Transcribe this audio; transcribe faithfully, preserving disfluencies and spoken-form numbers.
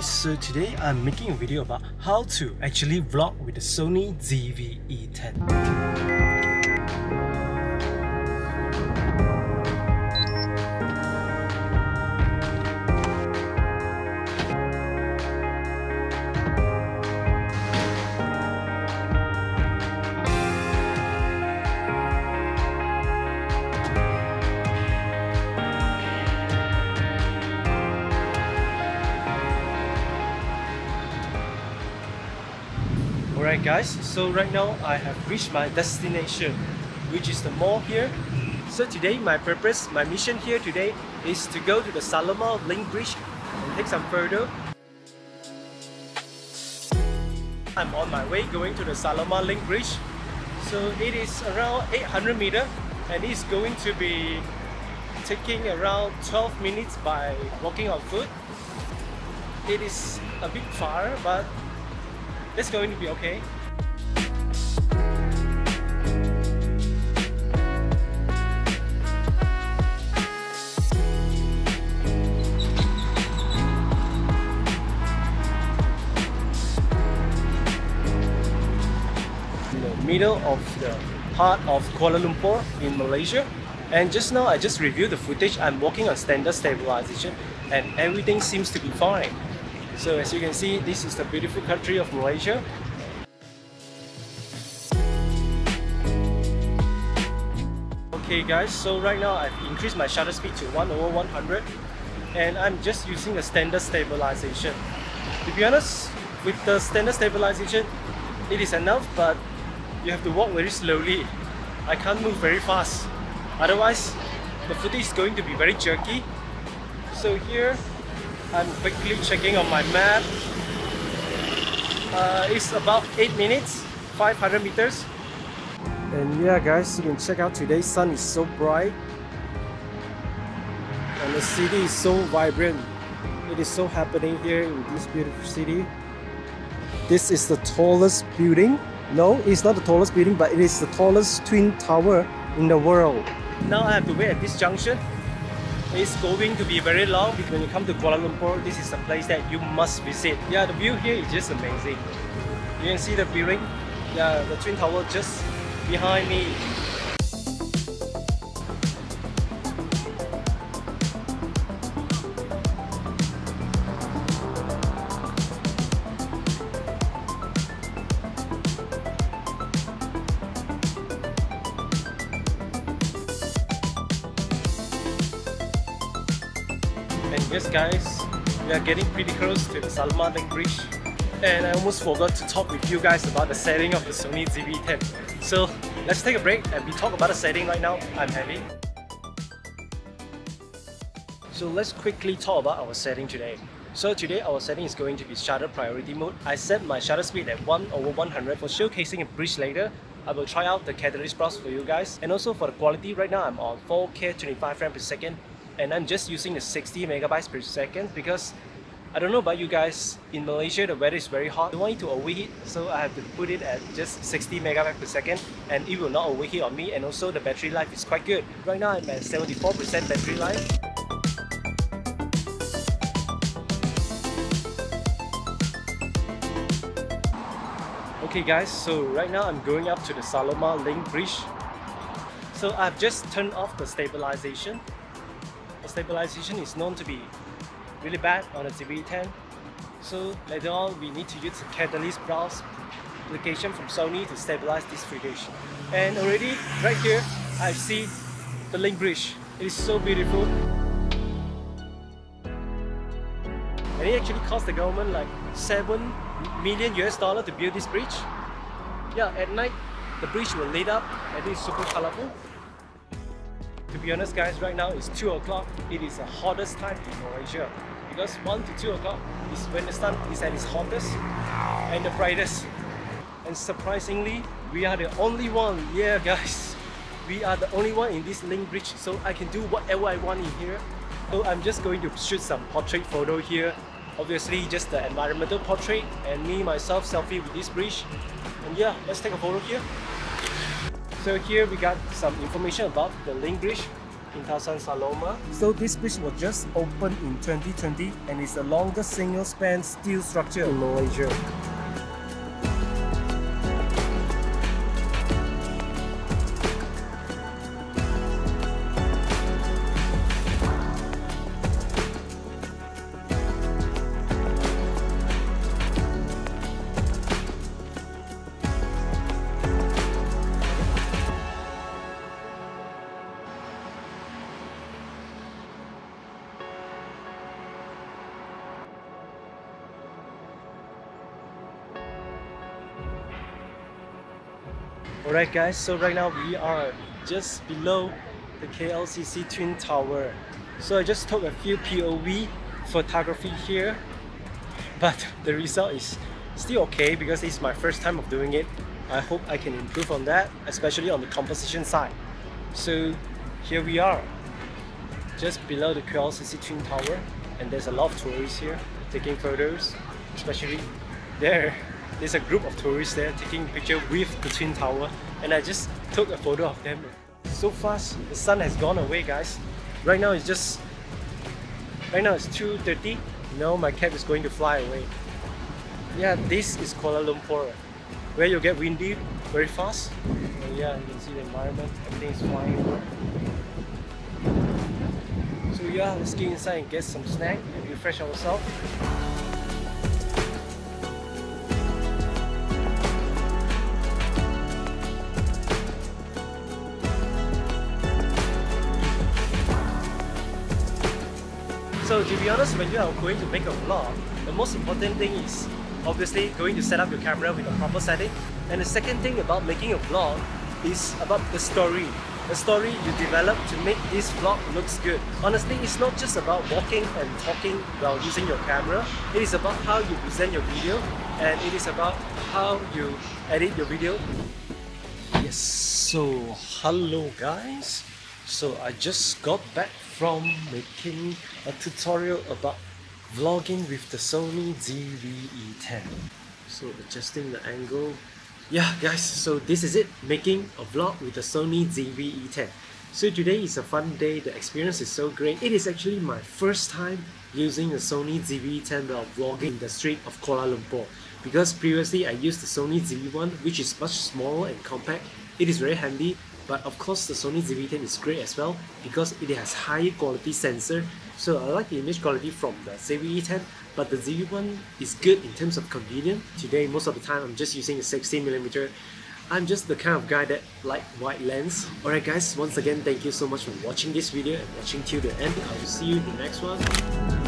guys, so today I'm making a video about how to actually vlog with the Sony Z V E ten. Alright guys, so right now I have reached my destination, which is the mall here. So today my purpose, my mission here today is to go to the Saloma Link Bridge and take some photo. I'm on my way going to the Saloma Link Bridge. So it is around eight hundred meters and it's going to be taking around twelve minutes by walking on foot. It is a bit far, but it's going to be okay. In the middle of the heart of Kuala Lumpur in Malaysia, and just now I just reviewed the footage. I'm walking on standard stabilization and everything seems to be fine. So as you can see, this is the beautiful country of Malaysia. Okay guys, so right now I've increased my shutter speed to one over one hundred and I'm just using a standard stabilization. To be honest, with the standard stabilization, it is enough, but you have to walk very slowly. I can't move very fast, otherwise the footage is going to be very jerky. So here I'm quickly checking on my map. Uh, it's about eight minutes, five hundred meters. And yeah guys, you can check out today's sun is so bright. And the city is so vibrant. It is so happening here in this beautiful city. This is the tallest building. No, it's not the tallest building, but it is the tallest twin tower in the world. Now I have to wait at this junction. It's going to be very long because when you come to Kuala Lumpur, this is a place that you must visit. Yeah, the view here is just amazing. You can see the building, yeah, the twin tower just behind me. And yes guys, we are getting pretty close to the Saloma Link Bridge. And I almost forgot to talk with you guys about the setting of the Sony Z V ten. So let's take a break and we talk about the setting right now I'm having. So let's quickly talk about our setting today. So today our setting is going to be shutter priority mode. I set my shutter speed at one over one hundred for showcasing a bridge later. I will try out the Catalyst Browse for you guys. And also for the quality, right now I'm on four K twenty-five frames per second. And I'm just using the sixty megabytes per second because I don't know about you guys, in Malaysia the weather is very hot. I don't want it to overheat, so I have to put it at just sixty megabytes per second and it will not overheat on me, and also the battery life is quite good. Right now I'm at seventy-four percent battery life. Okay guys, so right now I'm going up to the Saloma Link Bridge. So I've just turned off the stabilization. The stabilization is known to be really bad on the Z V ten, so later on we need to use the Catalyst Browse application from Sony to stabilize this footage. And already right here I see the Link Bridge. It is so beautiful, and it actually cost the government like seven million U S dollars to build this bridge. Yeah, at night the bridge will light up and it is super colorful. To be honest guys, right now it's two o'clock. It is the hottest time in Malaysia because one to two o'clock is when the sun is at its hottest and the brightest. And surprisingly, we are the only one. Yeah guys, we are the only one in this Link Bridge, so I can do whatever I want in here. So I'm just going to shoot some portrait photo here. Obviously just the environmental portrait and me myself selfie with this bridge. And yeah, let's take a photo here. So here we got some information about the Link Bridge. two thousand Saloma. So this bridge was just opened in twenty twenty and is the longest single span steel structure in Malaysia. Alright guys, so right now we are just below the K L C C Twin Tower. So I just took a few P O V photography here, but the result is still okay because it's my first time of doing it. I hope I can improve on that, especially on the composition side. So here we are, just below the K L C C Twin Tower, and there's a lot of tourists here taking photos, especially there. There's a group of tourists there taking a picture with the Twin Tower, and I just took a photo of them. So fast, the sun has gone away, guys. Right now it's just... Right now it's two thirty. No, my cap is going to fly away. Yeah, this is Kuala Lumpur, where you get windy very fast. And yeah, you can see the environment, everything is flying over. So yeah, let's get inside and get some snack and refresh ourselves. So to be honest, when you are going to make a vlog, the most important thing is obviously going to set up your camera with a proper setting. And the second thing about making a vlog is about the story. The story you develop to make this vlog looks good. Honestly, it's not just about walking and talking while using your camera. It is about how you present your video, and it is about how you edit your video. Yes, so hello guys. So I just got back from making a tutorial about vlogging with the Sony Z V E ten. So adjusting the angle. Yeah guys, so this is it, making a vlog with the Sony Z V E ten. So today is a fun day, the experience is so great. It is actually my first time using the Sony Z V E ten while vlogging in the street of Kuala Lumpur, because previously I used the Sony Z V one, which is much smaller and compact. It is very handy. But of course the Sony Z V ten is great as well because it has high quality sensor. So I like the image quality from the Z V E ten, but the Z V one is good in terms of convenience. Today most of the time I'm just using a sixteen millimeter. I'm just the kind of guy that like wide lens. Alright guys, once again thank you so much for watching this video and watching till the end. I will see you in the next one.